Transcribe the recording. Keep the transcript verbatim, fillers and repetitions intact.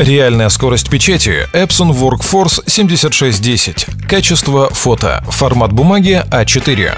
Реальная скорость печати Epson Workforce семьдесят шесть десять. Качество фото. Формат бумаги а четыре.